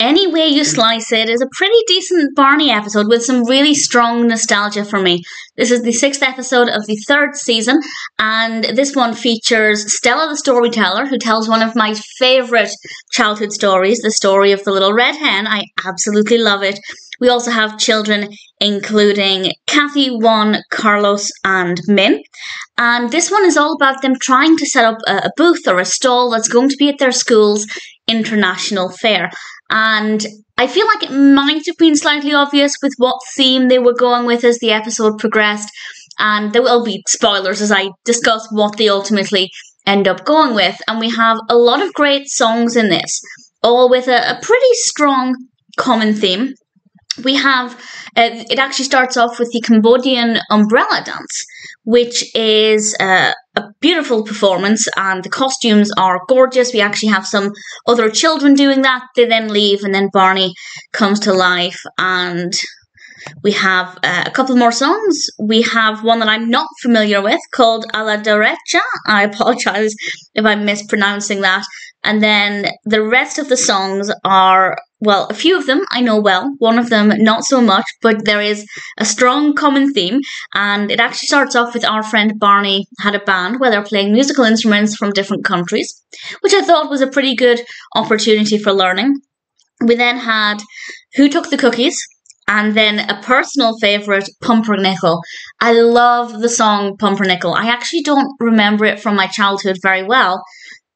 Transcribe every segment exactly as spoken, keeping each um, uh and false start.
Any Way You Slice It is a pretty decent Barney episode with some really strong nostalgia for me. This is the sixth episode of the third season, and this one features Stella the Storyteller, who tells one of my favourite childhood stories, the story of the little red hen. I absolutely love it. We also have children including Kathy, Juan, Carlos and Min. And this one is all about them trying to set up a booth or a stall that's going to be at their school's international fair. And I feel like it might have been slightly obvious with what theme they were going with as the episode progressed. And there will be spoilers as I discuss what they ultimately end up going with. And we have a lot of great songs in this, all with a, a pretty strong common theme. We have, uh, it actually starts off with the Cambodian Umbrella Dance, which is uh, a beautiful performance, and the costumes are gorgeous. We actually have some other children doing that. They then leave, and then Barney comes to life, and we have uh, a couple more songs. We have one that I'm not familiar with called A La Derecha. I apologize if I'm mispronouncing that. And then the rest of the songs are, well, a few of them I know well, one of them not so much, but there is a strong common theme, and it actually starts off with our friend Barney had a band where they're playing musical instruments from different countries, which I thought was a pretty good opportunity for learning. We then had Who Took the Cookies? And then a personal favourite, Pumpernickel. I love the song Pumpernickel. I actually don't remember it from my childhood very well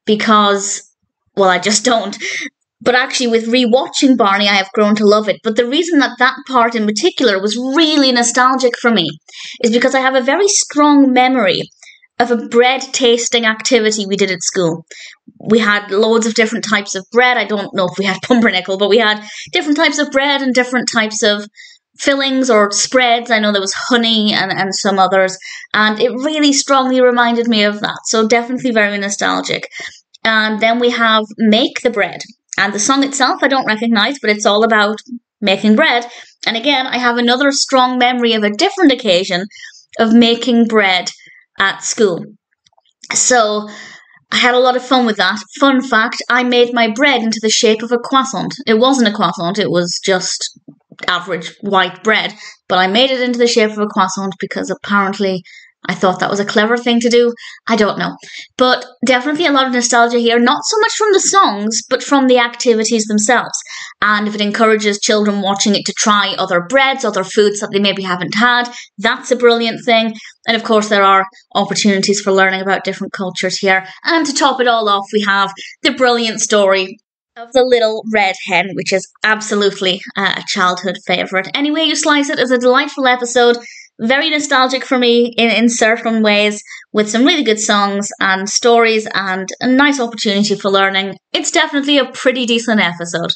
because, well, I just don't. But actually, with rewatching Barney, I have grown to love it. But the reason that that part in particular was really nostalgic for me is because I have a very strong memory of a bread tasting activity we did at school. We had loads of different types of bread. I don't know if we had pumpernickel, but we had different types of bread and different types of fillings or spreads. I know there was honey and, and some others, and it really strongly reminded me of that. So definitely very nostalgic. And then we have Make the Bread. And the song itself I don't recognize, but it's all about making bread. And again, I have another strong memory of a different occasion of making bread at school. So I had a lot of fun with that. Fun fact, I made my bread into the shape of a croissant. It wasn't a croissant, it was just average white bread, but I made it into the shape of a croissant because apparently I thought that was a clever thing to do. I don't know. But definitely a lot of nostalgia here, not so much from the songs, but from the activities themselves. And if it encourages children watching it to try other breads, other foods that they maybe haven't had, that's a brilliant thing. And of course, there are opportunities for learning about different cultures here. And to top it all off, we have the brilliant story of the little red hen, which is absolutely uh, a childhood favourite. Any Way You Slice It is a delightful episode. Very nostalgic for me in, in certain ways, with some really good songs and stories and a nice opportunity for learning. It's definitely a pretty decent episode.